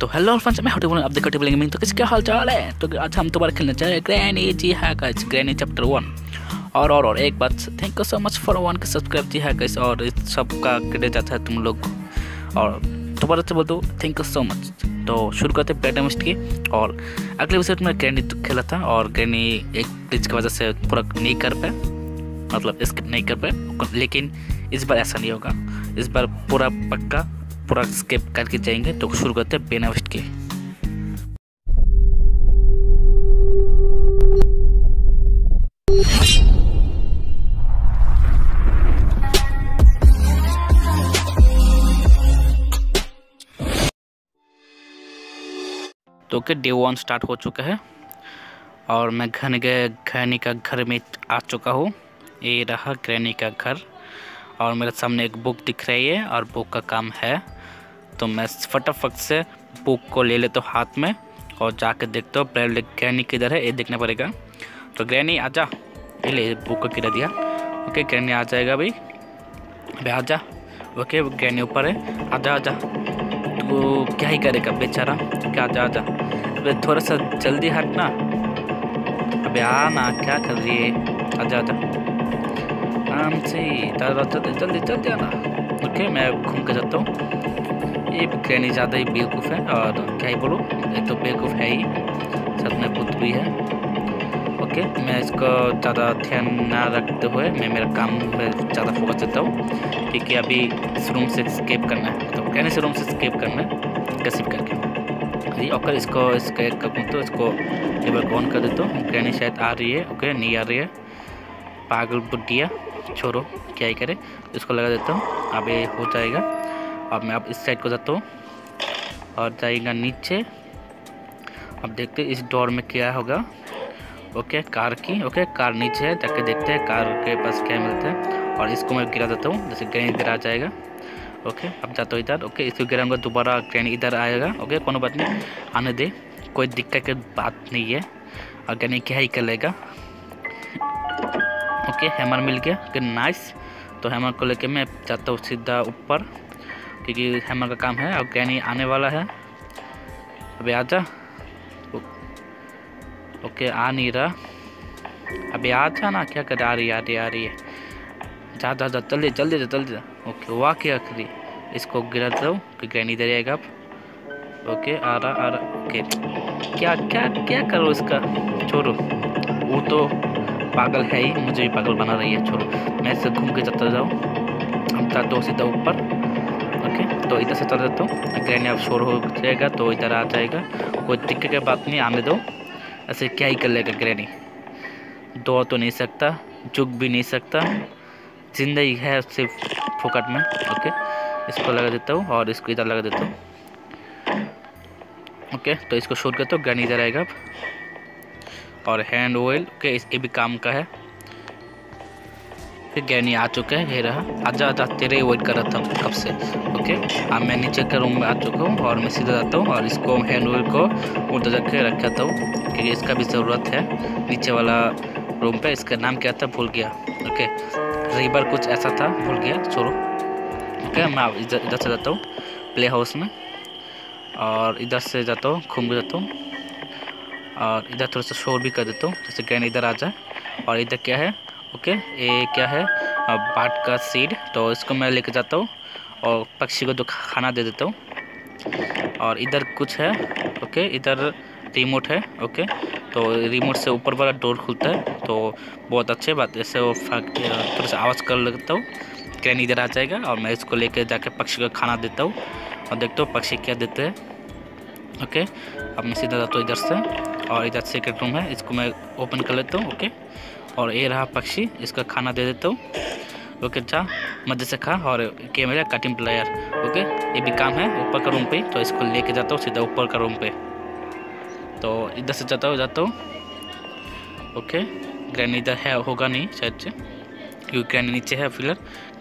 तो hello friends, मैं हूं आप देखो टेबल गेमिंग। तो किसके हाल चाल है। तो आज हम दोबारा खेलना चाहें ग्रैनी। जी हाँ गाइस, ग्रैनी चैप्टर 1। और एक बात, thank you so much for 1 के सब्सक्राइब। जी हाँ गाइस, और इस सब का क्रेडिट जाता है तुम लोग, और दोबारा से बोल दो थैंक यू सो मच। तो शुरू करते प्लेटम की। और अगले एपिसोड में ग्रैनी खेला था और ग्रैनी एक ग्लिच की वजह से पूरा नहीं कर पाए, मतलब स्किप नहीं कर पाए। लेकिन इस बार ऐसा नहीं होगा, इस बार पूरा पक्का पूरा स्किप करके जाएंगे। तो शुरू करते हैं बिना वेस्ट के। तो डे 1 स्टार्ट हो चुका है और मैं ग्रैनी का घर में आ चुका हूँ। ये रहा ग्रैनी का घर और मेरे सामने एक बुक दिख रही है और बुक का काम है। तो मैं फटाफट से बुक को ले लेता हूँ हाथ में और जाके देखता हूँ ग्रैनी किधर है, ये देखना पड़ेगा। तो ग्रैनी आजा, ये ले बुक को गिरा दिया। ओके ग्रैनी आ जाएगा भाई, अभी आ जा। ओके ग्रैनी ऊपर है, आजा आजा। तो क्या ही करेगा बेचारा, क्या आजा आजा। अबे थोड़ा सा जल्दी हटना, अबे आना, क्या कर रही है, आजा आजा आराम से, जल्दी जल्दी जल्दी आना। ओके मैं घूम के जाता हूँ। ये ग्रैनी ज़्यादा ही बेवकूफ़ है और क्या ही बोलूँ, ये तो बेवकूफ़ है ही, साथ में बुद्ध भी है। ओके मैं इसको ज़्यादा ध्यान ना रखते हुए मैं मेरा काम पर ज़्यादा फोकस देता हूँ, क्योंकि अभी इस रूम से स्केप करना है। तो ग्रैनी से रूम से स्केप करना है कैसे भी करके। ओके इसको स्केप कर तो इसको एक बार ऑन कर देता हूँ। ग्रैनी शायद आ रही है। ओके नहीं आ रही है, पागल बुढ़िया छोड़ो क्या ही करे। इसको लगा देता हूँ, अभी हो जाएगा। अब मैं आप इस साइड को जाता हूँ और जाएगा नीचे। अब देखते हैं इस डोर में क्या होगा। ओके कार की, ओके कार नीचे है, जाके देखते हैं कार के पास क्या मिलता है। और इसको मैं गिरा देता हूँ, जैसे ग्रैनी इधर आ जाएगा। ओके अब जाता हूँ इधर। ओके इसको गिराऊंगा, दोबारा ग्रैनी इधर आएगा। ओके कोई बात नहीं, आने दे, कोई दिक्कत की बात नहीं है। और ग्रैनी क्या ही कर लेगा। ओके हैमर मिल गया, ओके नाइस। तो हैमर को लेके मैं जाता हूँ सीधा ऊपर, क्योंकि हैमर का काम है। अब ग्रैनी आने वाला है, अभी आजा। ओके आ नहीं रहा, अभी आजा ना, क्या कर, आ रही है, जा जा जा, जल्दी जल्दी जल्दी। ओके वाह क्या आखिरी, इसको गिरा दो कि ग्रैनी इधर आएगा अब। ओके आ रहा। ओके क्या क्या क्या करो इसका, छोड़ो वो तो पागल है ही, मुझे भी पागल बना रही है, छोड़ो। मैं इससे घूम के चलता जाऊँ, हम जाते हो सीधा ऊपर। तो इधर से चला देता हूँ, ग्रैनी अब शोर हो जाएगा तो इधर आ जाएगा, कोई दिक्कत की बात नहीं, आने दो। ऐसे क्या ही कर लेगा ग्रैनी, दौड़ तो नहीं सकता, झुक भी नहीं सकता, जिंदगी है सिर्फ फुकट में। ओके इसको लगा देता हूँ और इसको इधर लगा देता हूँ। ओके तो इसको शोर करता हूँ, ग्रैनी इधर आएगा अब। और हैंड ऑयल, ओके ये भी काम का है। ग्रैनी आ चुका है, ये रहा, आजा आजा, तेरे वेट कर रहा था कब से। ओके अब मैं नीचे के रूम में आ चुका हूँ और मैं सीधा जाता हूँ और इसको हैंड ऑयल को उधर रख के रखता हूँ, क्योंकि इसका भी ज़रूरत है। नीचे वाला रूम पे इसका नाम क्या था भूल गया। ओके रिवर कुछ ऐसा था, भूल गया, छोड़ो। ओके मैं इधर से जाता हूँ प्ले हाउस में और इधर से जाता हूँ, घूम के जाता हूँ और इधर थोड़ा सा शोर भी कर देता हूँ, जैसे ग्रैनी इधर आ जाए। और इधर क्या है, ओके ये क्या है, बाट का सीड। तो इसको मैं लेके जाता हूँ और पक्षी को तो खाना दे देता हूँ। और इधर कुछ है, ओके इधर रिमोट है। ओके तो रिमोट से ऊपर वाला डोर खुलता है, तो बहुत अच्छी बात। ऐसे वो थोड़ा सा आवाज़ कर लेता हूँ, ग्रैनी इधर आ जाएगा और मैं इसको लेके जाके पक्षी को खाना देता हूँ और देखता हूँ पक्षी क्या देते हैं। ओके अब मैं सीधा जाता हूँ इधर से और इधर सेक्रेट रूम है, इसको मैं ओपन कर लेता हूँ। ओके और ये रहा पक्षी, इसका खाना दे देता हूँ। ओके जा मजे से खा। और ये मेरा कटिंग प्लेयर, ओके ये भी काम है ऊपर का रूम पे, तो इसको लेके जाता हूँ सीधा ऊपर का रूम पे। तो इधर से जाता हूँ। ओके ग्रैनी इधर है, होगा नहीं शायद से, क्योंकि ग्रैनी नीचे है फिलहाल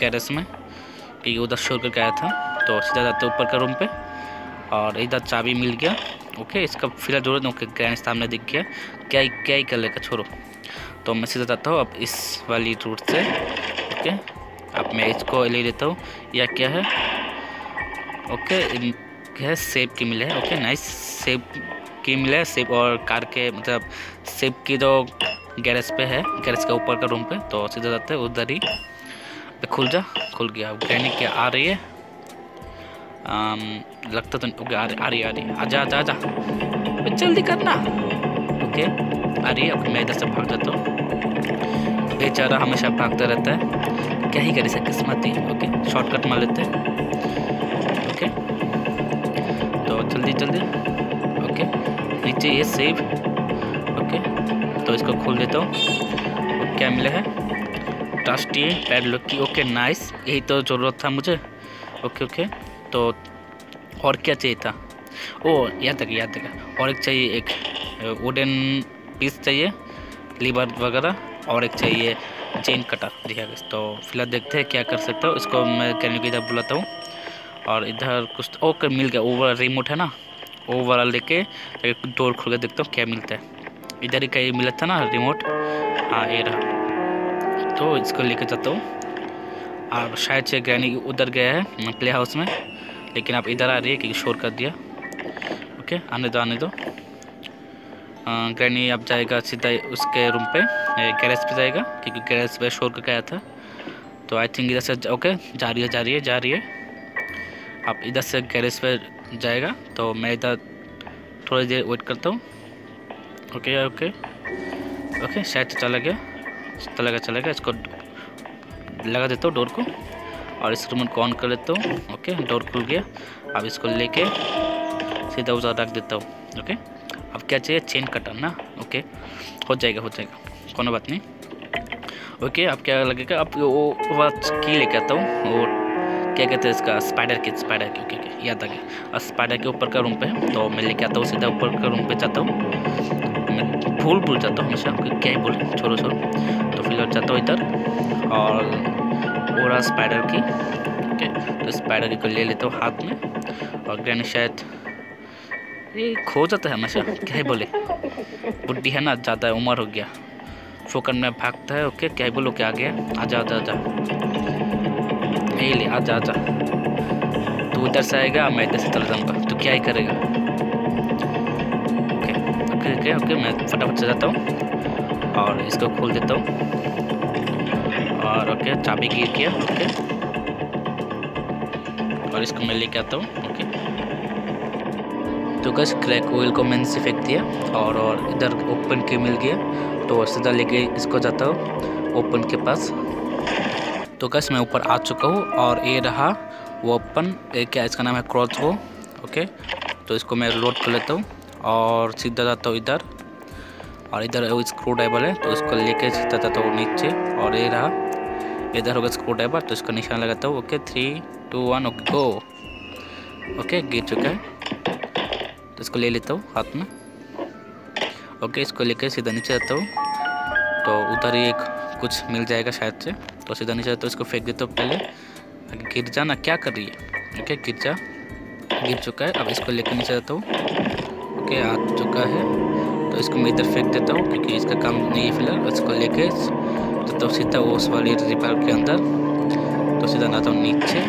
गैरेज में, क्योंकि उधर शोर करके आया था। तो सीधा जाते ऊपर का रूम पर और इधर चाबी मिल गया। ओके इसका फिलहाल जरूरत नहीं, ओके ग्रैनी सामने दिख गया, क्या ही कर लेगा, छोड़ो। तो मैं सीधा जाता हूँ अब इस वाली रूट से। ओके अब मैं इसको ले लेता हूँ, या क्या है। ओके है सेब की मिल है। ओके नाइस, सेब की मिल है, सेब और कार के मतलब सेब की जो गैरेज पे है, गैरेज के ऊपर का रूम पे, तो सीधा जाते हैं उधर ही। खुल जा, खुल गया। अब ग्रैनी क्या आ रही है? लगता तो ओके आ रही है। आजा जल्दी करना। ओके आ रही है। अब मैं इधर से भाग जाता हूँ। बेचारा हमेशा भागता रहता है, क्या ही करे, से किस्मत ही। ओके शॉर्टकट मार लेते हैं। ओके तो जल्दी। ओके नीचे ये सेब। ओके तो इसको खोल देता हूँ। क्या मिला है? ट्रस्टी पैडलॉक की। ओके नाइस, यही तो ज़रूरत था मुझे। ओके तो और क्या चाहिए था? ओ याद तक और एक चाहिए, एक वुडन पीस चाहिए, लीवर वगैरह, और एक चाहिए चेन कटर। ठीक है, तो फिलहाल देखते हैं क्या कर सकता हूँ। इसको मैं कहने की तरफ बुलाता हूँ और इधर कुछ ओके मिल गया। ओवर रिमोट है ना, ओवर लेके डोर खोल के देखता हूँ क्या मिलता है। इधर ही कहीं मिला था ना रिमोट, हाँ ये रहा। तो इसको लेके जाता हूँ और शायद से ग्रैनी उधर गया है प्ले हाउस में, लेकिन आप इधर आ रही है क्योंकि शोर कर दिया। ओके आने दो। ग्रैनी अब जाएगा सीधा उसके रूम पे, गैरेज पे जाएगा क्योंकि गैरेज पे शोर करके आया था। तो आई थिंक इधर से ओके जा रही है। आप इधर से गैरेज पर जाएगा, तो मैं इधर थोड़ी देर वेट करता हूँ। ओके शायद चला गया। इसको लगा देता हूँ डोर को और इस रिमोट को ऑन कर लेता हूँ। ओके डोर खुल गया। अब इसको लेके सीधा उधर रख देता हूँ। ओके अब क्या चाहिए? चेन कटर ना। ओके हो जाएगा, कोई बात नहीं। ओके अब क्या लगेगा? अब वो बात की लेके आता हूँ, वो क्या कहते हैं इसका, स्पाइडर की। ओके याद आ गया। और स्पाइडर के ऊपर का रूम पे है, तो मैं लेके आता हूँ सीधा ऊपर का रूम पे जाता हूँ। मैं भूल जाता हूँ हमेशा, क्या ही बोल, छोड़ो। तो फिलहाल जाता हूँ इधर और वो रहा स्पाइडर की। ओके तो स्पाइडर की को ले लेता हूँ हाथ में। और ग्रैनी शायद ये खो जाता है हमेशा, क्या ही बोले, बुढ़ी है ना, ज़्यादा उम्र हो गया, फोकन में भागता है। ओके क्या ही बोलो, क्या आ गया? आजा ले, आजा। तू इधर से आएगा, मैं इधर से चला जाऊँगा, तो क्या ही करेगा। ओके मैं फटाफट से जाता हूँ और इसको खोल देता हूँ। और ओके चाबी गिर गया। ओके और इसको मैं लेके आता हूँ। ओके तो बस क्रैक ऑयल को मैंने से फेंक दिया और इधर ओपन की मिल गया, तो सीधा लेके इसको जाता हूँ ओपन के पास। तो गैस मैं ऊपर आ चुका हूँ और ये रहा वो ओपन, क्या इसका नाम है, क्रॉस वो। ओके तो इसको मैं लोड कर लेता हूँ और सीधा जाता हूँ इधर। और इधर स्क्रू ड्राइवर है, तो इसको लेके सीधा जाता हूँ नीचे। और ये रहा, इधर होगा स्क्रू ड्राइवर, तो इसका निशान लगाता हूँ। ओके 3, 2, 1 गो। ओके गिर चुका है, तो इसको ले लेता हूँ हाथ में। ओके इसको लेके सीधा नीचे जाता हूँ, तो उधर ही एक कुछ मिल जाएगा शायद से, तो सीधा नीचे। तो इसको फेंक देता हूँ पहले। गिर जाना, क्या कर रही है? ओके गिर चुका है। अब इसको लेकर नीचे जाता हूँ। ओके आ चुका है, तो इसको मैं इधर फेंक देता हूँ क्योंकि इसका काम नहीं है फिलहाल। इसको लेके तो सीधा उस वाले रिपेयर के अंदर, तो सीधा जाता हूँ नीचे।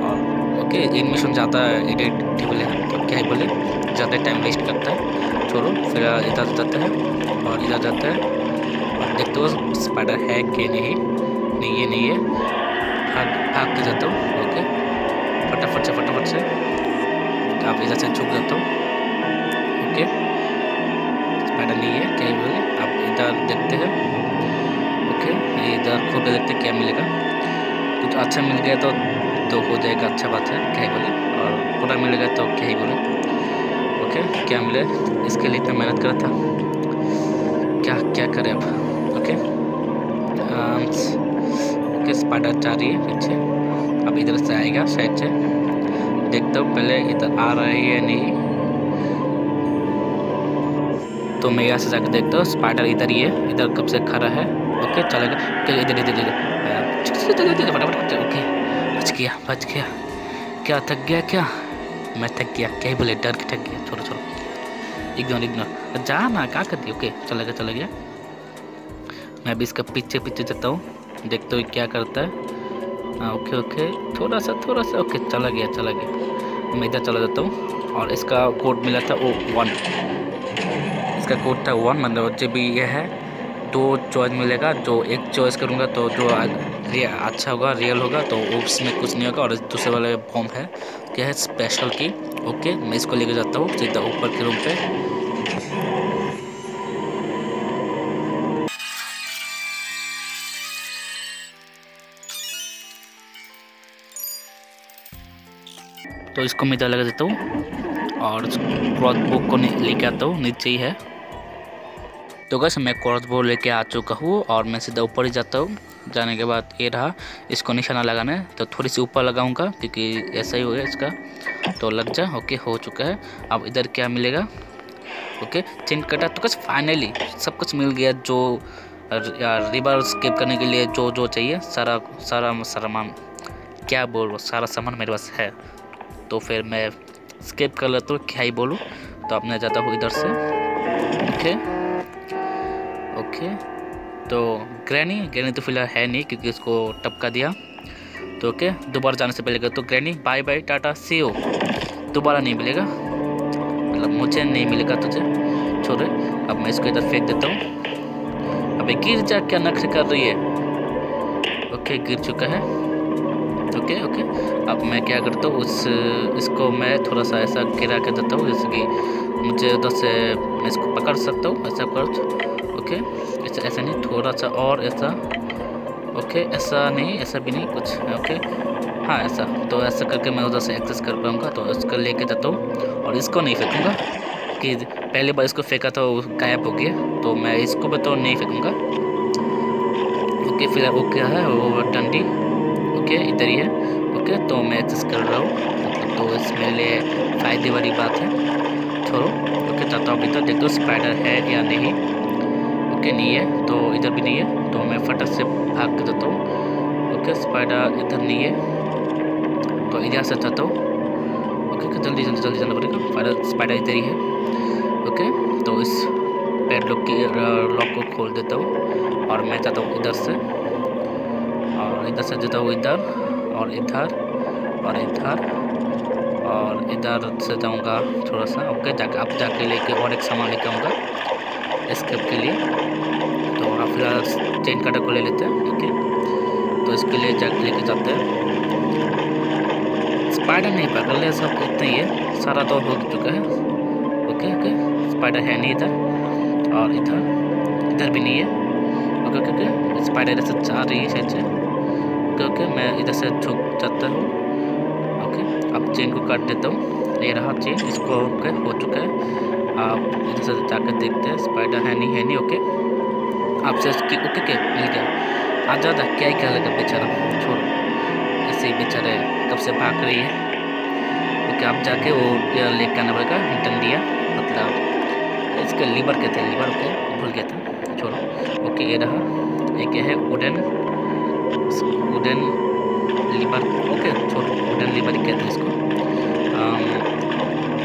और ओके एडमिशन ज़्यादा एडिटेबल है, तो क्या ही बोले, ज़्यादा टाइम वेस्ट करता है, छोड़ो। फिर इधर जाता है और इधर जाता है, देखते हो स्पाइडर है कि नहीं है। भाग के जाता हूँ। ओके फटाफट से आप इधर से छुप जाता हूँ। ओके स्पाइडर नहीं है, क्या बोले, आप इधर देखते हैं। ओके इधर खोल के देखते क्या मिलेगा, कुछ अच्छा मिल गया तो हो जाएगा, अच्छा बात है, क्या बोले। और पूरा मिलेगा तो क्या ही बोले। ओके क्या मिले? इसके लिए इतना मेहनत करा था, क्या करें अब। ओके स्पाइडर जा रही है पीछे। अब इधर से आएगा शायद से, देखता हूँ पहले इधर आ रहा है या नहीं। तो मैं यहाँ से जाकर देखता हूँ स्पाइडर इधर ही है, इधर कब से खड़ा है। ओके चलेगा, इधर फटाफट। ओके बच गया। क्या थक गया? क्या मैं थक गया, क्या ही बोले, डर के थक गया, छोड़ो इग्नोर जा ना, क्या करती। ओके चला गया। मैं भी इसका पीछे जाता हूँ, देखते हुए क्या करता है। ओके थोड़ा सा। ओके चला गया। तो मैं इधर चला जाता हूँ। और इसका कोड मिला था O1, इसका कोड था 1, मतलब जब भी यह है 2 चॉइस मिलेगा, जो एक चॉइस करूँगा तो जो अच्छा होगा, रियल होगा, तो उसमें कुछ नहीं होगा। और दूसरे वाले फॉर्म है क्या है स्पेशल की। ओके, मैं इसको लेकर जाता हूँ सीधा ऊपर के रूम पे। तो इसको मैं इधर लगा देता हूँ और क्रॉस बुक को लेके आता हूँ, नीचे ही है। तो गाइस मैं क्रॉस बुक लेके आ चुका हूँ और मैं सीधा ऊपर ही जाता हूँ। जाने के बाद ये रहा, इसको निशाना लगाना है तो थोड़ी सी ऊपर लगाऊंगा क्योंकि ऐसा ही हो गया इसका, तो लग जा। ओके, हो चुका है। अब इधर क्या मिलेगा? ओके, चेन कटा। तो गाइस फाइनली सब कुछ मिल गया जो रिवर स्केप करने के लिए जो जो चाहिए, सारा सारा सामान, क्या बोल रहा, सारा सामान मेरे पास है। तो फिर मैं स्किप कर लेता हूँ, क्या ही बोलूँ। तो आपने जाता हूँ इधर से। ओके, तो ग्रैनी तो फिलहाल है नहीं क्योंकि इसको टपका दिया। तो ओके, दोबारा जाने से पहले तो granny bye bye Tata see you, दोबारा नहीं मिलेगा, मतलब मुझे नहीं मिलेगा तुझे, छोड़े। अब मैं इसको इधर फेंक देता हूँ। अबे गिर जा, क्या नखरे कर रही है। ओके, गिर चुका है। ओके, अब मैं क्या करता हूँ इसको मैं थोड़ा सा ऐसा गिरा के देता हूँ जैसे कि मुझे उधर से मैं इसको पकड़ सकता हूँ, ऐसा कर। ओके, ऐसा नहीं, थोड़ा सा और ऐसा। ओके, ऐसा नहीं, ऐसा भी नहीं, कुछ। ओके, हाँ ऐसा, तो ऐसा करके मैं उधर से एक्सेस कर पाऊँगा। तो इसको ले कर देता हूँ और इसको नहीं फेंकूँगा कि पहले बार इसको फेंका था वो गायब हो गया, तो मैं इसको भी तो नहीं फेंकूँगा। ओके, फिलहाल वो क्या है, वो डंडी। ओके, इधर ही है। ओके, तो मैं एक्सेस कर रहा हूँ, तो इसमें लिए फ़ायदे वाली बात है, छोड़ो। ओके, जाता हूँ इधर, देख दो स्पाइडर है या नहीं। ओके, नहीं है, तो इधर भी नहीं है, तो मैं फटक से भाग कर देता हूँ। ओके, स्पाइडर इधर नहीं है, तो इधर से जाता हूँ। ओके, जल्दी जाना पड़ेगा, स्पाइडर इधर ही है। ओके, तो इस पैड लॉक को खोल देता हूँ और मैं जाता हूँ इधर से, और इधर से जाता हूँ इधर और इधर और इधर और इधर से जाऊँगा थोड़ा सा। ओके, जाके अब जाके लेके और एक सामान लेके आऊँगा स्केप के लिए। तो आप फिलहाल चेन कटर को ले लेते हैं। ओके, तो इसके लिए जाके लेके जाते हैं। स्पाइडर नहीं पकड़ ले, सब इतना ही है, सारा तो हो चुका है। ओके, स्पाइडर है नहीं इधर, और इधर इधर भी नहीं है। ओके, स्पाइडर इधर से जा रही है शायद से। ओके, मैं इधर से झुक जाता हूँ। ओके, अब चेन को काट देता हूँ, ये रहा चेन, इसको हो चुका है। आप इधर से जाकर देखते हैं, स्पाइडर है नहीं, है नहीं। ओके, आपसे इसकी ओके मिल गया। आ जाता, क्या ही ख्याल है बेचारा, छोड़ो, ऐसे ही बेचारे कब से भाग रही है। ओके, आप जाके वो लेकर आना पड़ेगा, डंडिया, मतलब इसके लीवर कहते हैं, लीवर। ओके, भूल गया था, छोड़ो। ओके, ये रहा, एक है वुडन लीवर। ओके, छोड़ो, वुडन लीवर कहते हैं इसको।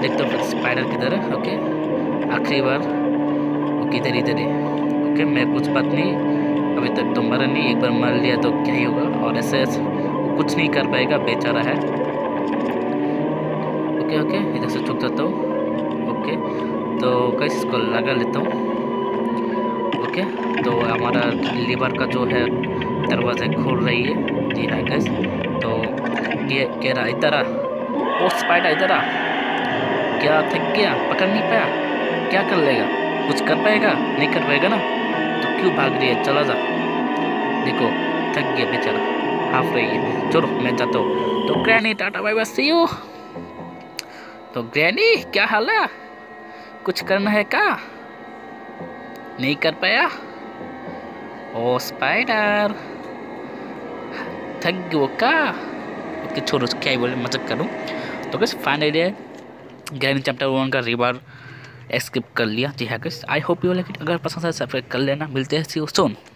देखते हो स्पाइडर की तरह। ओके, आखिरी बार। ओके, इधर है। ओके, मैं कुछ बात नहीं, अभी तक तो मरा नहीं, एक बार मर लिया तो क्या ही होगा। और ऐसे कुछ नहीं कर पाएगा, बेचारा है। ओके, इधर से छुप जाता हूँ। ओके, तो कैसे इसको लगा लेता हूँ। ओके, तो हमारा लीवर का जो है दरवाज़ा खोल रही है, जी हाँ गैस। तो ये कह रहा इधर आ, वो स्पाइडर इधर आ, क्या थक गया, पकड़ नहीं पाया, क्या कर लेगा, कुछ कर पाएगा, नहीं कर पाएगा ना, तो क्यों भाग रही है, चला जा। देखो थक गया बेचारा, हाफ रही है, चलो मैं जाता हूँ। तो granny Tata bye bye see you. तो ग्रैनी क्या हाल है, कुछ करना है क्या, नहीं कर पाया, ओ स्पाइडर थक वो का। ओके, छोड़ो, क्या ही बोले, मजाक करूँ। तो कैसे फाइनली ग्रैनी चैप्टर 1 का रिवर एस्केप कर लिया। जी हाँ कैसे, I hope you like it. अगर पसंद है सब्सक्राइब कर लेना, मिलते हैं सी यू सून।